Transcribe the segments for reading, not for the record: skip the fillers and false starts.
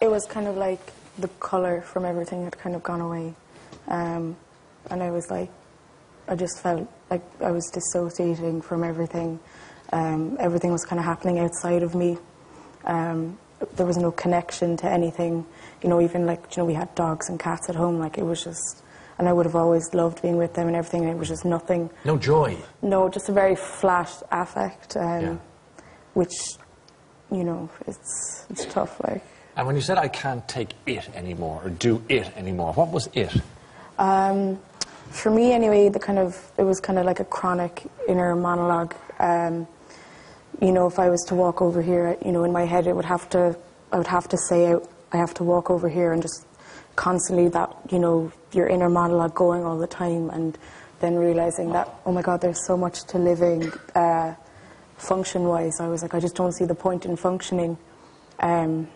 It was kind of like the colour from everything had kind of gone away. And I was like, I just felt like I was dissociating from everything. Everything was kind of happening outside of me. There was no connection to anything. You know, even like, you know, we had dogs and cats at home. Like, it was just, and I would have always loved being with them and everything, and it was just nothing. No joy. No, just a very flat affect, which, you know, it's tough, like. And when you said, I can't take it anymore, or do it anymore, what was it? For me, anyway, it was kind of like a chronic inner monologue. You know, if I was to walk over here, you know, in my head, I would have to say, I have to walk over here, and just constantly that, you know, your inner monologue going all the time, and then realizing that, oh my God, there's so much to living, function-wise. I was like, I just don't see the point in functioning. And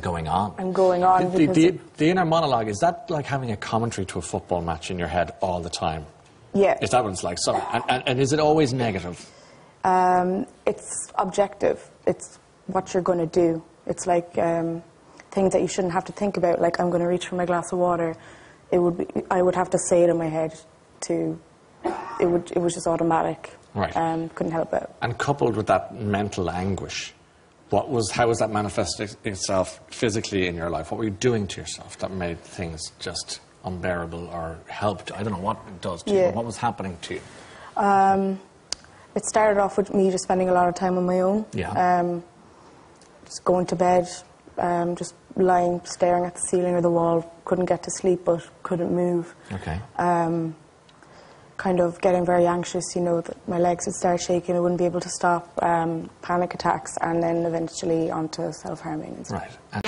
going on. And going on. The inner monologue, is that like having a commentary to a football match in your head all the time? Yeah. Is that what it's like? So, and is it always negative? It's objective. It's what you're going to do. It's like things that you shouldn't have to think about, like I'm going to reach for my glass of water. It would be, I would have to say it in my head to... It was just automatic. Right. Couldn't help it. And coupled with that mental anguish... how was that manifesting itself physically in your life? What were you doing to yourself that made things just unbearable or helped? I don't know what it does to you, but what was happening to you? It started off with me just spending a lot of time on my own. Yeah. Just going to bed, just lying, staring at the ceiling or the wall. Couldn't get to sleep, but couldn't move. Okay. Kind of getting very anxious, you know, that my legs would start shaking, I wouldn't be able to stop, panic attacks, and then eventually onto self-harming and stuff. Right.